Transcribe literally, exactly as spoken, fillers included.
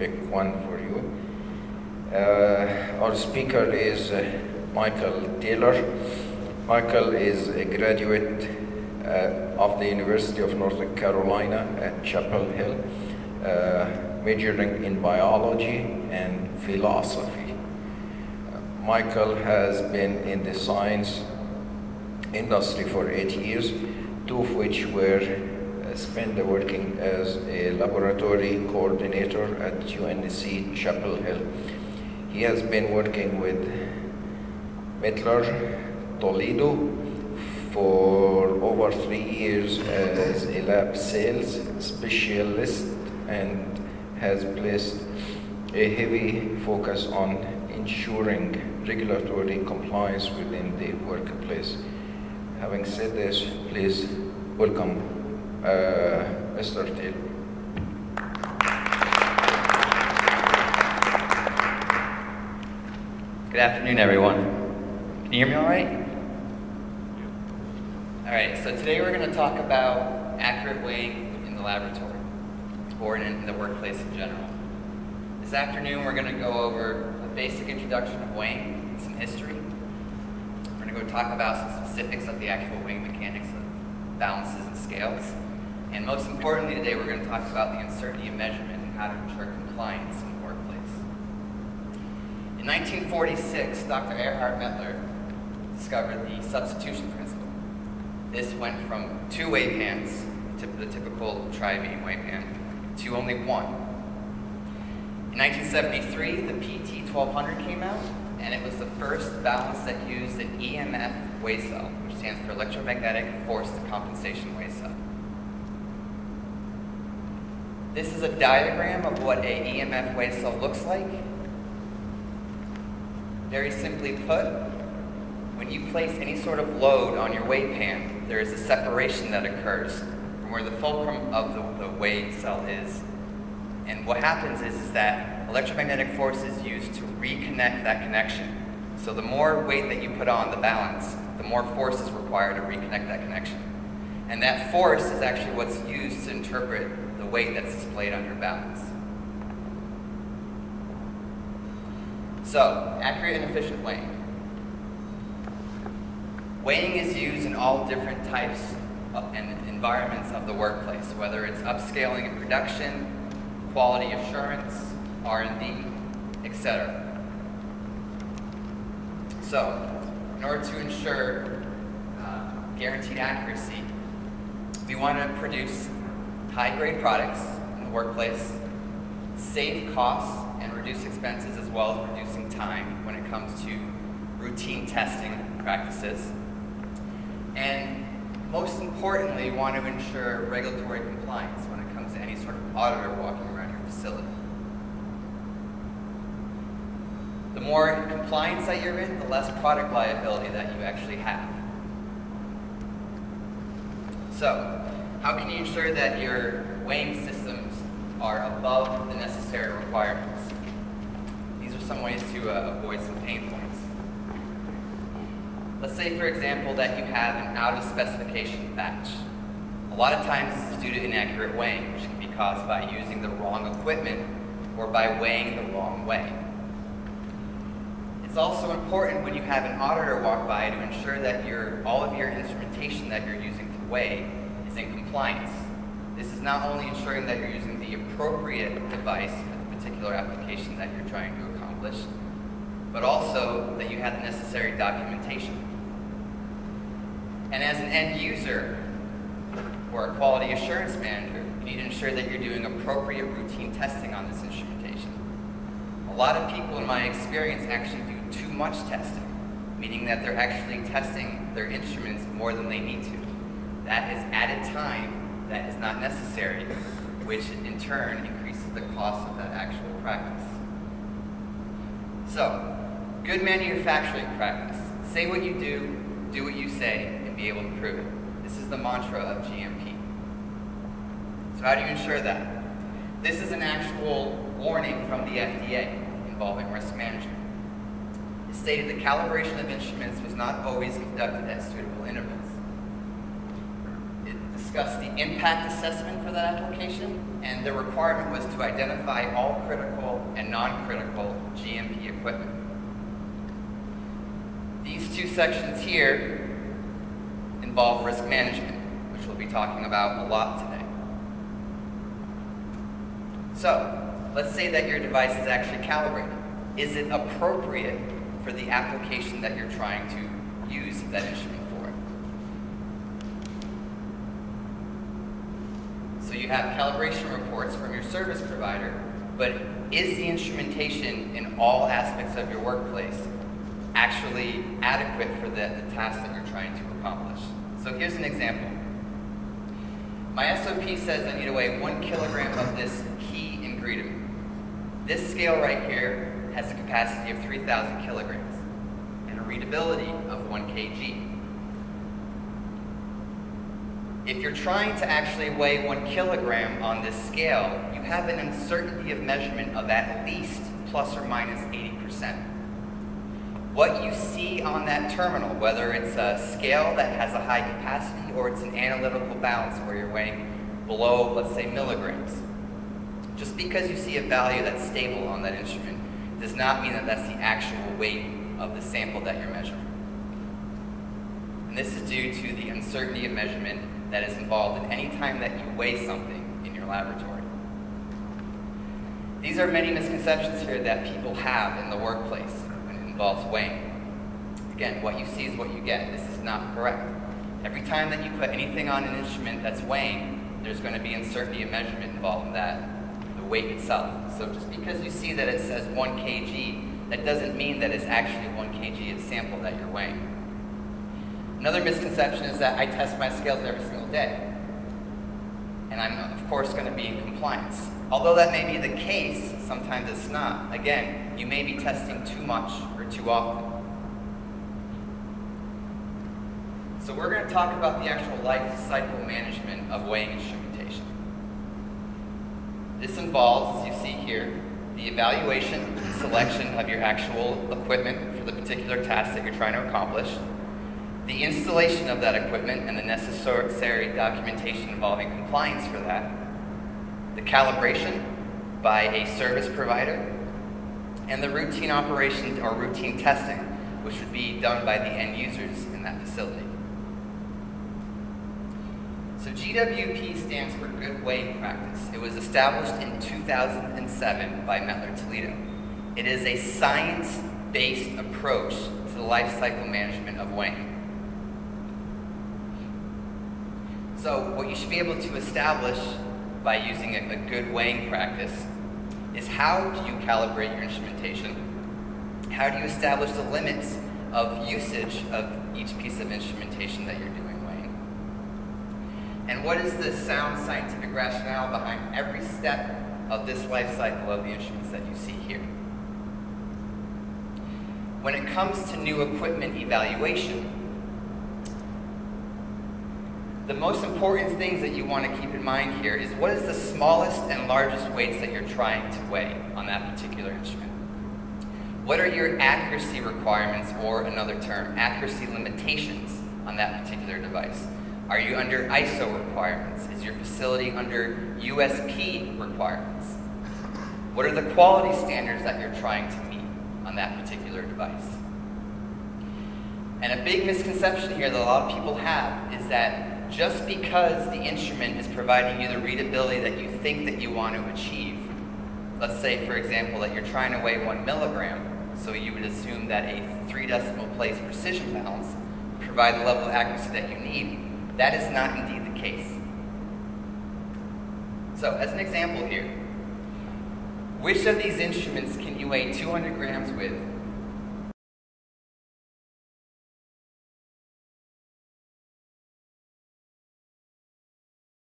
pick one for you. Uh, our speaker is uh, Michael Taylor. Michael is a graduate uh, of the University of North Carolina at Chapel Hill, uh, majoring in biology and philosophy. Uh, Michael has been in the science industry for eight years, two of which were uh, spent working as a laboratory coordinator at U N C Chapel Hill. He has been working with Mettler Toledo for over three years as a lab sales specialist and has placed a heavy focus on ensuring regulatory compliance within the workplace. Having said this, please welcome uh, Mister Taylor. Good afternoon, everyone. Can you hear me all right? All right, so today we're going to talk about accurate weighing in the laboratory, or in the workplace in general. This afternoon we're going to go over a basic introduction of weighing and some history. We're going to go talk about some specifics of the actual weighing mechanics of balances and scales. And most importantly today we're going to talk about the uncertainty of measurement and how to ensure compliance in the workplace. In nineteen forty-six, Doctor Erhard Mettler discovered the substitution principle. This went from two wave pans, the typical tri-beam wave pan, to only one. In nineteen seventy-three, the P T twelve hundred came out, and it was the first balance that used an E M F weigh cell, which stands for electromagnetic force compensation weigh cell. This is a diagram of what an E M F weigh cell looks like. Very simply put, when you place any sort of load on your weight pan, there is a separation that occurs from where the fulcrum of the, the weight cell is. And what happens is, is that electromagnetic force is used to reconnect that connection. So the more weight that you put on the balance, the more force is required to reconnect that connection. And that force is actually what's used to interpret the weight that's displayed on your balance. So, accurate and efficient weighing. Weighing is used in all different types of, and environments of the workplace, whether it's upscaling in production, quality assurance, R and D, et cetera. So, in order to ensure uh, guaranteed accuracy, we want to produce high-grade products in the workplace, save costs and reduce expenses, as well as reducing time when it comes to routine testing practices. And most importantly, we want to ensure regulatory compliance when it comes to any sort of auditor walking around your facility. The more compliance that you're in, the less product liability that you actually have. So, how can you ensure that your weighing systems are above the necessary requirements? These are some ways to uh, avoid some pain points. Let's say, for example, that you have an out-of-specification batch. A lot of times this is due to inaccurate weighing, which can be caused by using the wrong equipment or by weighing the wrong way. It's also important when you have an auditor walk by to ensure that your, all of your instrumentation that you're using to weigh is in compliance. This is not only ensuring that you're using the appropriate device for the particular application that you're trying to accomplish, but also that you have the necessary documentation. And as an end user or a quality assurance manager, you need to ensure that you're doing appropriate routine testing on this instrumentation. A lot of people in my experience actually do too much testing, meaning that they're actually testing their instruments more than they need to. That is added time that is not necessary, which in turn increases the cost of that actual practice. So, good manufacturing practice. Say what you do, do what you say, and be able to prove it. This is the mantra of G M P. So how do you ensure that? This is an actual warning from the F D A involving risk management. It stated the calibration of instruments was not always conducted at suitable intervals. It, this discussed the impact assessment for that application, and the requirement was to identify all critical and non-critical G M P equipment. These two sections here involve risk management, which we'll be talking about a lot today. So, let's say that your device is actually calibrated. Is it appropriate for the application that you're trying to use that instrument for? So you have calibration reports from your service provider, but is the instrumentation in all aspects of your workplace actually adequate for the, the task that you're trying to accomplish? So here's an example. My S O P says I need to weigh one kilogram of this key ingredient. This scale right here has a capacity of three thousand kilograms and a readability of one kilogram. If you're trying to actually weigh one kilogram on this scale, you have an uncertainty of measurement of at least plus or minus eighty percent. What you see on that terminal, whether it's a scale that has a high capacity or it's an analytical balance where you're weighing below, let's say, milligrams, just because you see a value that's stable on that instrument does not mean that that's the actual weight of the sample that you're measuring. And this is due to the uncertainty of measurement that is involved in any time that you weigh something in your laboratory. These are many misconceptions here that people have in the workplace when it involves weighing. Again, what you see is what you get. This is not correct. Every time that you put anything on an instrument that's weighing, there's going to be uncertainty of measurement involved in that weight itself. So just because you see that it says one kilogram, that doesn't mean that it's actually one kilogram of sample that you're weighing. Another misconception is that I test my scales every single day. And I'm, of course, going to be in compliance. Although that may be the case, sometimes it's not. Again, you may be testing too much or too often. So we're going to talk about the actual life cycle management of weighing instruments. This involves, as you see here, the evaluation and selection of your actual equipment for the particular task that you're trying to accomplish, the installation of that equipment and the necessary documentation involving compliance for that, the calibration by a service provider, and the routine operation or routine testing, which would be done by the end users in that facility. So G W P stands for Good Weighing Practice. It was established in two thousand seven by Mettler Toledo. It is a science-based approach to the life cycle management of weighing. So what you should be able to establish by using a, a good weighing practice is how do you calibrate your instrumentation? How do you establish the limits of usage of each piece of instrumentation that you're doing? And what is the sound scientific rationale behind every step of this life cycle of the instruments that you see here? When it comes to new equipment evaluation, the most important things that you want to keep in mind here is what is the smallest and largest weights that you're trying to weigh on that particular instrument? What are your accuracy requirements, or another term, accuracy limitations on that particular device? Are you under I S O requirements? Is your facility under U S P requirements? What are the quality standards that you're trying to meet on that particular device? And a big misconception here that a lot of people have is that just because the instrument is providing you the readability that you think that you want to achieve, let's say, for example, that you're trying to weigh one milligram, so you would assume that a three decimal place precision balance would provide the level of accuracy that you need. That is not indeed the case. So, as an example here, which of these instruments can you weigh two hundred grams with